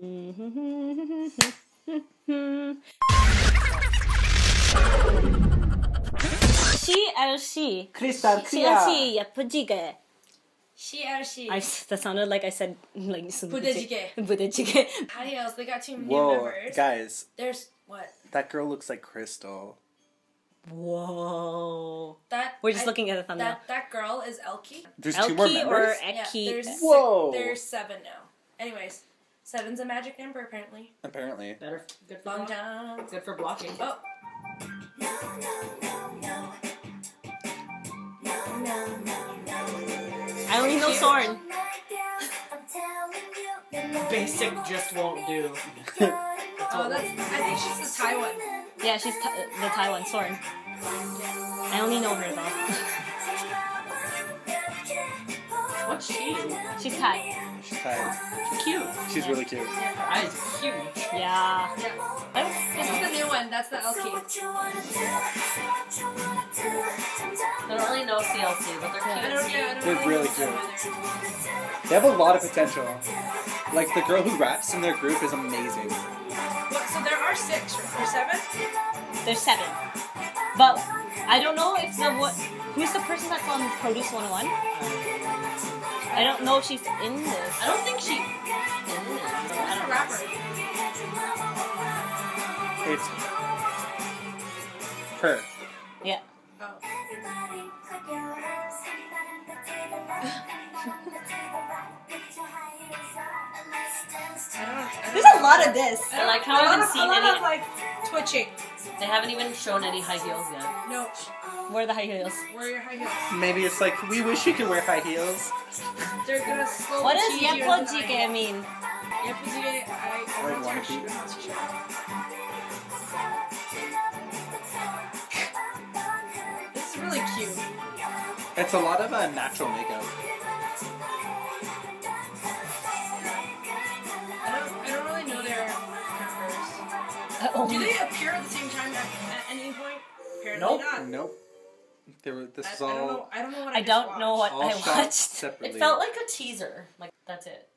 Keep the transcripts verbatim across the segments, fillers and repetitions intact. C L C. Crystal K. C L C, Yeppeojige. C L C. I, that sounded like I said, like, some Budejige. Budejige. High Heels, they got two new Whoa, members. Guys. There's, what? That girl looks like Crystal. Whoa. That, We're just I, looking at the thumbnail. That, that girl is Elkie. There's Elkie two more members? Or Elkie. Yeah, there's Whoa. Six, there's seven now. Anyways. Seven's a magic number, apparently. Apparently. Better. Good for blocking. Good for blocking. Oh. No, no, no, no. No, no, no, no. I only know Sorn. Basic just won't do. Oh, that's. I think she's the Thai one. Yeah, she's th the Taiwan Sorn. I only know her though. What's she? She's Thai. She's tired. Cute. She's really cute. Yeah. Her eyes are huge. Yeah. yeah. This is the new one. That's the Elkie. I don't really know C L C, but they're cute. I don't, yeah, I don't they're really, really cute. They have a lot of potential. Like, the girl who raps in their group is amazing. Look, so there are six, or seven? There's seven. But I don't know if the what. Who's the person that's on Produce one oh one? I don't know if she's in this. I don't think she's in this. I don't know. It's her. Yeah. Oh. There's a lot of this. I like how I haven't seen any. A lot of like twitching. They haven't even shown any high heels yet. No. Where are the high heels? Where are your high heels? Maybe it's like, we wish you could wear high heels. They're gonna slowly What does Yeppeojige mean? Yeppeojige, I, I don't want to shoot on this show. This is really cute. It's a lot of uh, natural makeup. Uh-oh. Do they appear at the same time at, at any point? Apparently nope. not. Nope. They were, this I, is all... I don't know, I don't know what I, I don't watched. know what all I watched. Separately. It felt like a teaser. Like, that's it.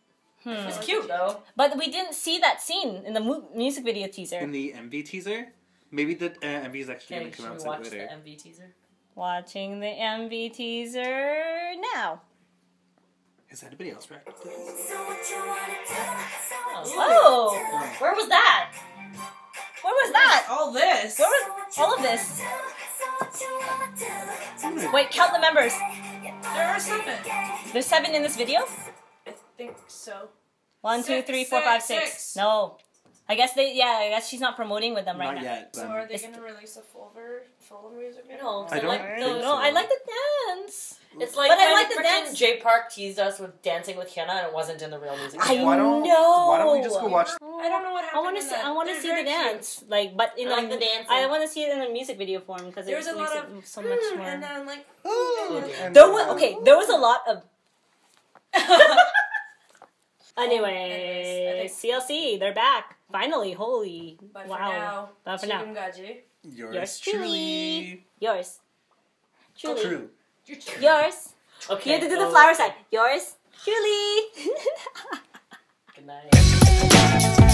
Hmm. It was cute, though. But we didn't see that scene in the mu music video teaser. In the M V teaser? Maybe the uh, M V is actually okay, going to come out later. Should we watch the M V teaser? Watching the M V teaser now. Is anybody else right? Oh. oh! Where was that? What was that? All this. What was all of this? Wait, count the members. There are seven. There's seven in this video? I think so. One, six, two, three, four, six, five, six. six. No. I guess they, yeah, I guess she's not promoting with them not right now. Yet, so are they going to release a full full music video? No, I don't like, think no, so. no, I like the dance. It's like, but I like the dance. Jay Park teased us with Dancing with HyunA and it wasn't in the real music video. I why don't, know. Why don't we just go watch? I don't know what happened. I want to see. I want to see the dance, cute. like, but in I like a, the dance. I want to see it in a music video form because it was a lot of so much more. And then like, ooh. there was okay. There was a lot of. Anyway, C L C, they're back finally. Holy but wow! For now, but for now, yours, yours truly, yours, truly. True. Yours. Okay. You have to do so the flower side. Yours. Truly. Good night.